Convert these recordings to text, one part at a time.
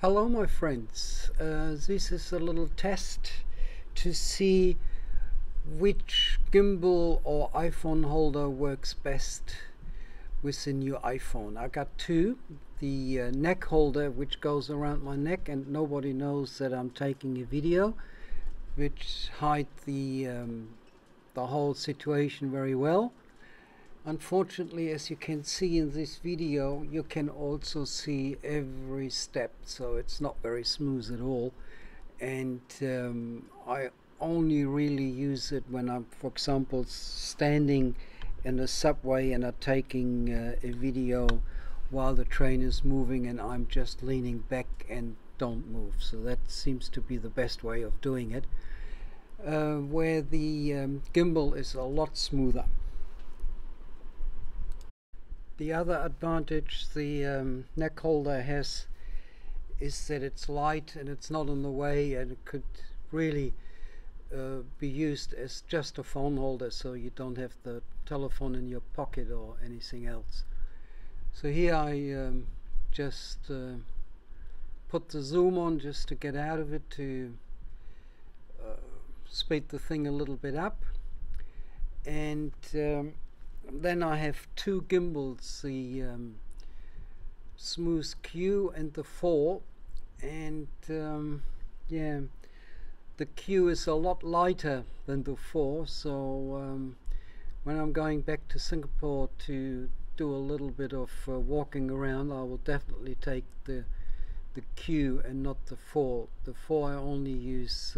Hello my friends, this is a little test to see which gimbal or iPhone holder works best with the new iPhone. I got two, the neck holder which goes around my neck and nobody knows that I'm taking a video, which hides the whole situation very well. Unfortunately, as you can see in this video, you can also see every step, so it's not very smooth at all. And I only really use it when I'm, for example, standing in a subway and I'm taking a video while the train is moving and I'm just leaning back and don't move. So that seems to be the best way of doing it, where the gimbal is a lot smoother. The other advantage the neck holder has is that it's light and it's not in the way, and it could really be used as just a phone holder, so you don't have the telephone in your pocket or anything else. So here I just put the zoom on just to get out of it, to speed the thing a little bit up. And then I have two gimbals, the Smooth Q and the 4, and yeah, the Q is a lot lighter than the 4, so when I'm going back to Singapore to do a little bit of walking around, I will definitely take the Q and not the 4. The 4 I only use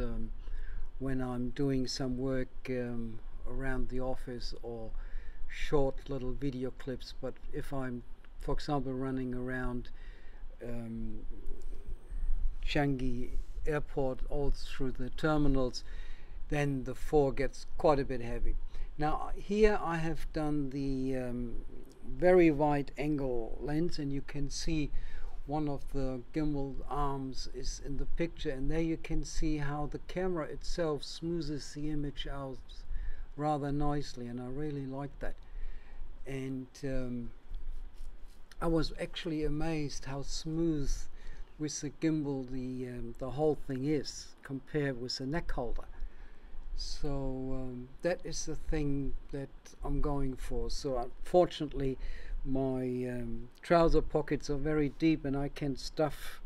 when I'm doing some work around the office or short little video clips. But if I'm, for example, running around Changi Airport all through the terminals, then the 4 gets quite a bit heavy. Now here I have done the very wide angle lens, and you can see one of the gimbal arms is in the picture, and there you can see how the camera itself smoothes the image out rather nicely, and I really like that. And I was actually amazed how smooth with the gimbal the whole thing is compared with the neck holder. So that is the thing that I'm going for. So unfortunately my trouser pockets are very deep and I can stuff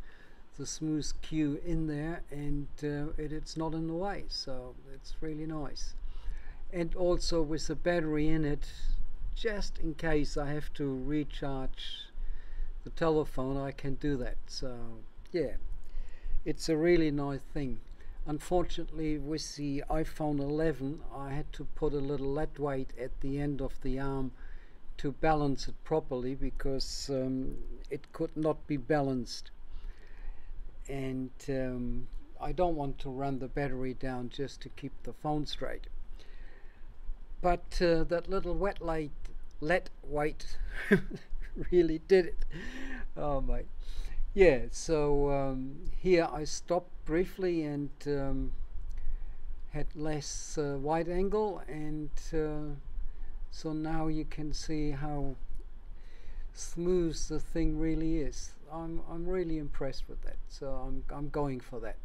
the Smooth Q in there, and it's not in the way, so it's really nice. And also with the battery in it, just in case I have to recharge the telephone, I can do that. So yeah, it's a really nice thing. Unfortunately with the iPhone 11 I had to put a little lead weight at the end of the arm to balance it properly, because it could not be balanced. And I don't want to run the battery down just to keep the phone straight. But that little lead weight really did it. Oh my. Yeah, so here I stopped briefly and had less wide angle, and so now you can see how smooth the thing really is. I'm really impressed with that, so I'm going for that.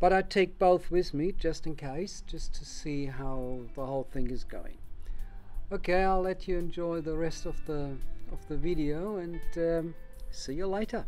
But I take both with me just in case, just to see how the whole thing is going. Okay, I'll let you enjoy the rest of the video, and see you later.